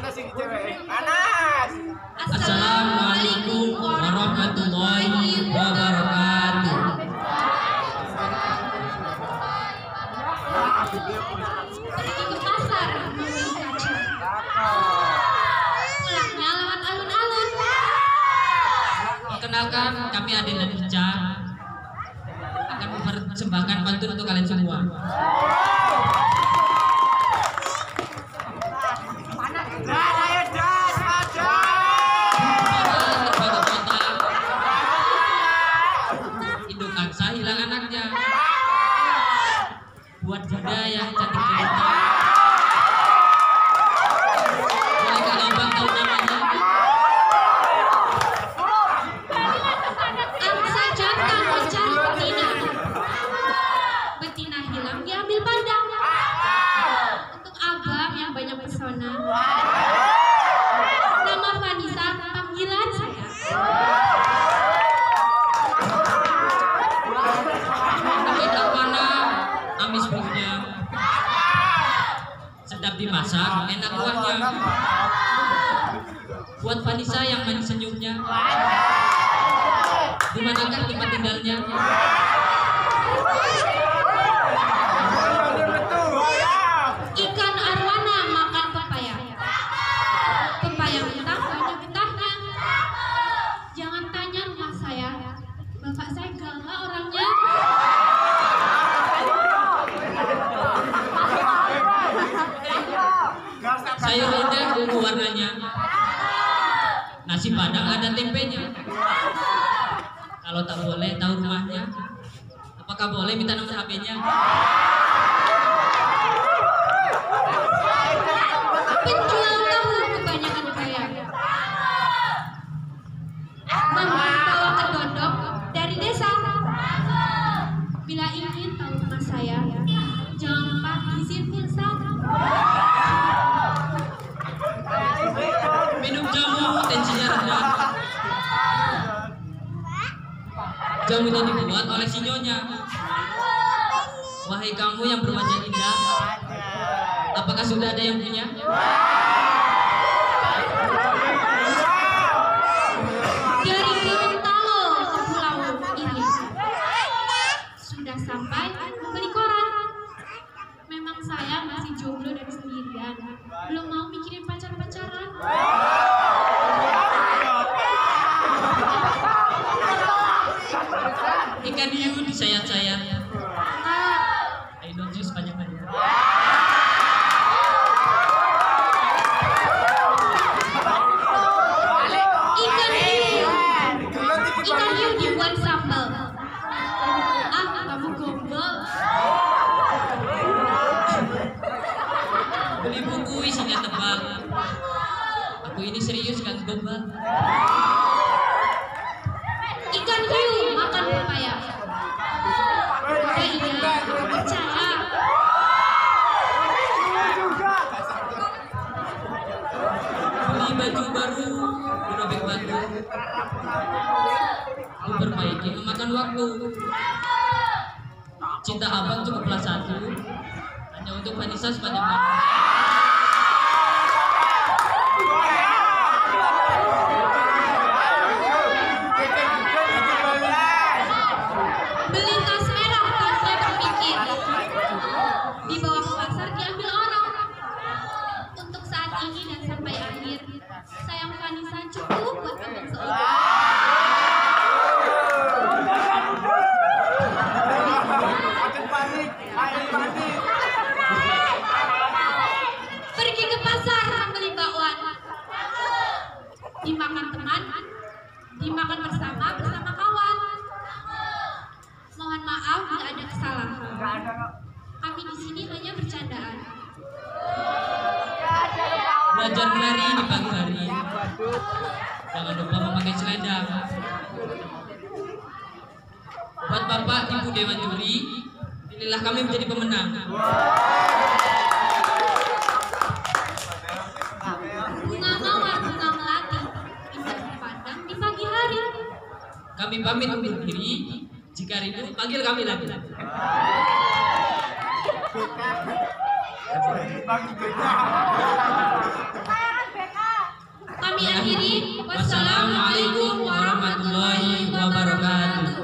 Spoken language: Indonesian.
panas ini cewek. Panas. Assalamualaikum warahmatullahi wabarakatuh. Pergi ke pasar. Pulangnya lewat alun-alun. Perkenalkan, kami Adin dan Ica akan mempersembahkan pantun untuk kalian semua. Buat janda yang cantik jelita, mereka abang tahu namanya. Angsa jantan mencari betina, betina hilang diambil pandang. Untuk abang yang banyak pesona, nama Vanisa, panggilan saya. Sedap dimasak, enak kuahnya. Buat Vanisa yang manis senyumnya. Dimanakah tempat tinggalnya? Ikan arwana makan pepaya. Pepaya mentah, banyak getahnya. Jangan tanya rumah saya. Bapak saya galak orangnya. Sayur lodeh ungu warnanya, nasi padang ada tempenya. Kalau tak boleh tahu rumahnya, apakah boleh minta nomor HP-nya? Penjual tahu kebanyakan kaya, membawa kedondong dari desa. Bila ingin tahu rumah saya, jangan lupa izin pemirsa. Jamu itu dibuat oleh sinyonya. Wahai kamu yang berwajah indah, apakah sudah ada yang punya? Dari Gorontalo ke pulau ini sudah sampai beli koran. Memang saya masih jomblo dan sendirian, belum mau mikirin pacar-pacaran. Ikan hiu disayat-sayat. I don't use banyak-banyak. Ikan hiu dibuat sambal. Kamu gombal. Beli buku isinya tebal. Aku ini serius kan gombal. Ikan hiu makan pepaya. Saya percaya. Beli baju baru, berobek baju. Memperbaiki memakan waktu. Cinta abang cukuplah satu, hanya untuk Vanisa sepanjang waktu. Sayang Vanisa cukup buat abang seorang. Pergi ke pasar beli bakwan. Dimakan teman, dimakan bersama kawan. Mohon maaf bila ada kesalahan. Kami di sini hanya bercandaan. Belajar berlari di pagi hari. Jangan lupa memakai selada. Buat bapak ibu dewan juri, pilihlah kami menjadi pemenang. Bunga mawar, bunga melati, indah dipandang di pagi hari. Kami pamit undur diri. Jika rindu, panggil kami lagi. Bang, kami akhiri. Wassalamualaikum warahmatullahi wabarakatuh.